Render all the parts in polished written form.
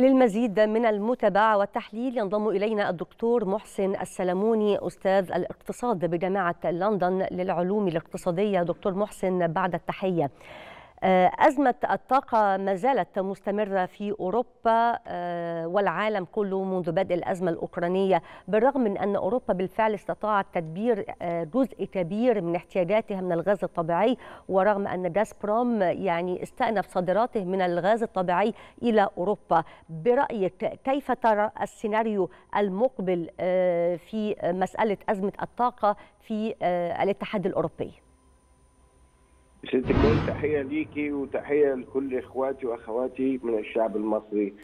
للمزيد من المتابعة والتحليل ينضم إلينا الدكتور محسن السلاموني، أستاذ الاقتصاد بجامعة لندن للعلوم الاقتصادية. دكتور محسن، بعد التحية، أزمة الطاقة ما زالت مستمرة في أوروبا والعالم كله منذ بدء الأزمة الأوكرانية، بالرغم من أن أوروبا بالفعل استطاعت تدبير جزء كبير من احتياجاتها من الغاز الطبيعي، ورغم أن جاسبروم يعني استأنف صادراته من الغاز الطبيعي إلى أوروبا. برأيك كيف ترى السيناريو المقبل في مسألة أزمة الطاقة في الاتحاد الأوروبي؟ ست الكل، تحية ليكي وتحية لكل إخواتي وأخواتي من الشعب المصري.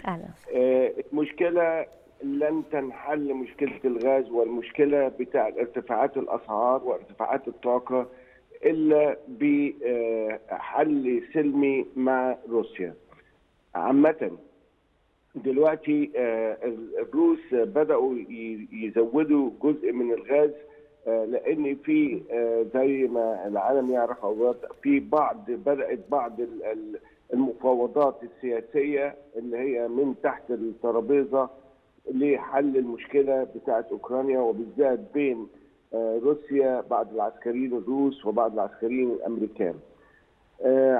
المشكلة لن تنحل، مشكلة الغاز والمشكلة بتاع ارتفاعات الأسعار وارتفاعات الطاقة، إلا بحل سلمي مع روسيا. عامة دلوقتي الروس بدأوا يزودوا جزء من الغاز، لان في زي ما العالم يعرف في بدات بعض المفاوضات السياسيه اللي هي من تحت الترابيزه لحل المشكله بتاعه اوكرانيا، وبالذات بين روسيا بعض العسكريين الروس وبعض العسكريين الامريكان.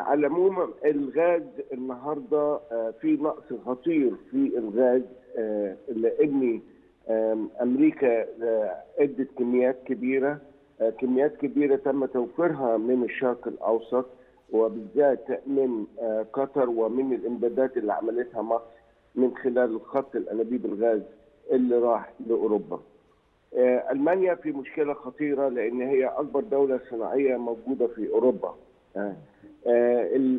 على العموم الغاز النهارده في نقص خطير في الغاز، لان أمريكا أدت كميات كبيرة تم توفيرها من الشرق الأوسط، وبالذات من قطر ومن الإمدادات اللي عملتها مصر من خلال خط الأنابيب الغاز اللي راح لأوروبا. ألمانيا في مشكلة خطيرة لأن هي أكبر دولة صناعية موجودة في أوروبا.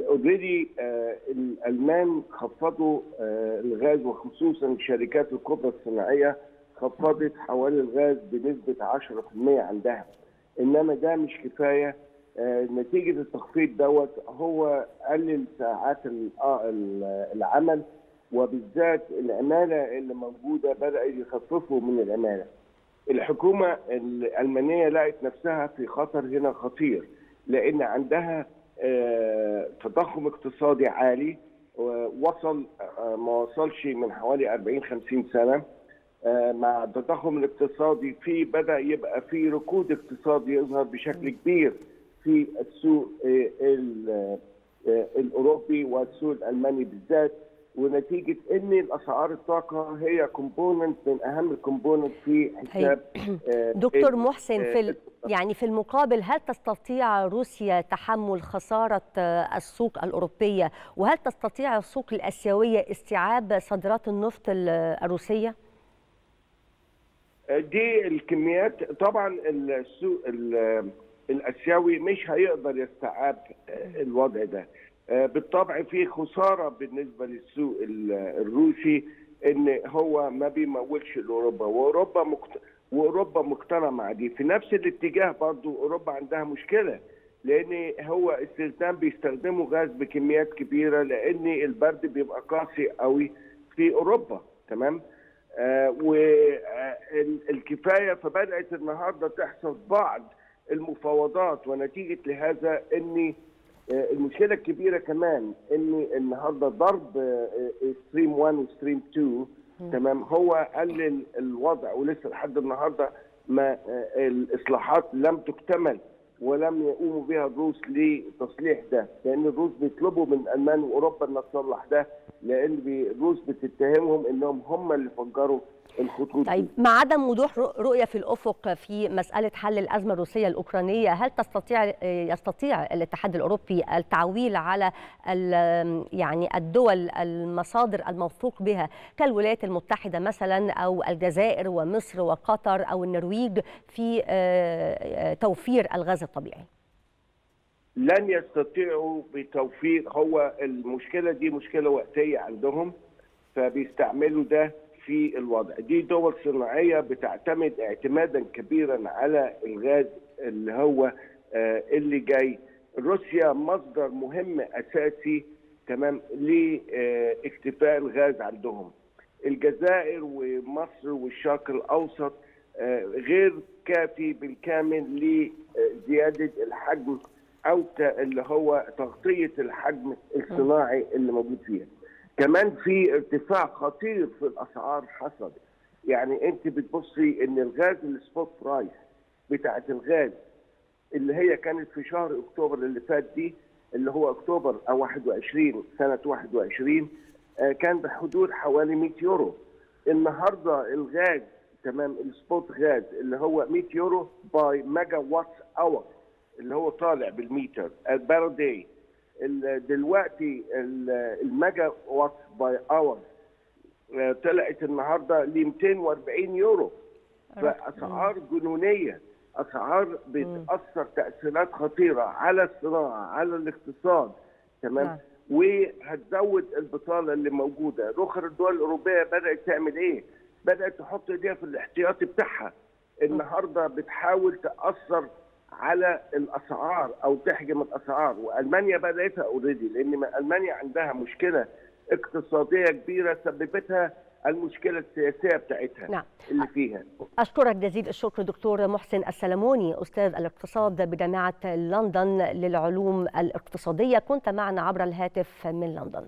اوريدي الألمان خفضوا الغاز، وخصوصا الشركات الكبرى الصناعية خفضت حوالي الغاز بنسبة 10% عندها، إنما ده مش كفاية. نتيجة التخفيض دوت هو قلل ساعات العمل، وبالذات العمالة اللي موجودة بدأوا يخففوا من العمالة. الحكومة الألمانية لقت نفسها في خطر هنا خطير، لأن عندها تضخم اقتصادي عالي وصل ما وصلش من حوالي 40-50 سنة. مع التضخم الاقتصادي بدأ يبقى في ركود اقتصادي يظهر بشكل كبير في السوق الأوروبي والسوق الألماني بالذات، ونتيجة أن الأسعار الطاقة هي كومبوننت من أهم الكومبوننت في حساب. دكتور محسن، في المقابل هل تستطيع روسيا تحمل خسارة السوق الأوروبية، وهل تستطيع السوق الآسيوية استيعاب صادرات النفط الروسية؟ دي الكميات طبعا السوق الآسيوي مش هيقدر يستيعاب الوضع ده. بالطبع في خسارة بالنسبة للسوق الروسي، ان هو ما بيمولش لأوروبا، وأوروبا مقتنعة مع دي. في نفس الاتجاه برضو أوروبا عندها مشكلة، لان هو بيستخدموا غاز بكميات كبيرة، لان البرد بيبقى قاسي قوي في أوروبا، تمام؟ والكفاية. فبدأت النهاردة تحصل بعض المفاوضات، ونتيجة لهذا ان المشكلة الكبيرة كمان ان النهارده ضرب ستريم 1 وستريم 2، تمام، هو قلل الوضع، ولسه لحد النهارده ما الاصلاحات لم تكتمل ولم يقوموا بها الروس لتصليح ده، لان الروس بيطلبوا من المان واوروبا ان تصلح ده، لان الروس بتتهمهم انهم هم اللي فجروا الخطوط. طيب، مع عدم وضوح رؤية في الأفق في مسألة حل الأزمة الروسية الأوكرانية، هل يستطيع الاتحاد الأوروبي التعويل على الدول المصادر الموثوق بها كالولايات المتحدة مثلا، أو الجزائر ومصر وقطر أو النرويج في توفير الغاز الطبيعي؟ لن يستطيعوا بتوفير. هو المشكلة دي مشكلة وقتية عندهم، فبيستعملوا ده في الوضع. دي دول صناعية بتعتمد اعتمادا كبيرا على الغاز اللي هو اللي جاي. روسيا مصدر مهم أساسي، تمام، لاكتفاء الغاز عندهم. الجزائر ومصر والشرق الأوسط غير كافي بالكامل لزيادة الحجم أو اللي هو تغطية الحجم الصناعي اللي موجود فيها. كمان في ارتفاع خطير في الاسعار حصل. يعني انت بتبصي ان الغاز السبوت برايس بتاعه الغاز اللي هي كانت في شهر اكتوبر اللي فات دي، اللي هو اكتوبر او 21 سنه 21، كان بحدود حوالي 100 يورو. النهارده الغاز تمام السبوت غاز اللي هو 100 يورو باي ميجا وات اور اللي هو طالع بالميتر بار داي. دلوقتي الميجا وات باي اور طلعت النهارده ل 240 يورو. فاسعار جنونيه، اسعار بتاثر تاثيرات خطيره على الصناعه، على الاقتصاد تمام، وهتزود البطاله اللي موجوده. اخر الدول الاوروبيه بدات تعمل ايه؟ بدات تحط ايديها في الاحتياطي بتاعها. النهارده بتحاول تاثر على الاسعار او تحجم الاسعار، والمانيا بداتها اوريدي، لان المانيا عندها مشكله اقتصاديه كبيره سببتها المشكله السياسيه بتاعتها نعم. اللي فيها. اشكرك جزيل الشكر دكتور محسن السلاموني، استاذ الاقتصاد بجامعه لندن للعلوم الاقتصاديه، كنت معنا عبر الهاتف من لندن.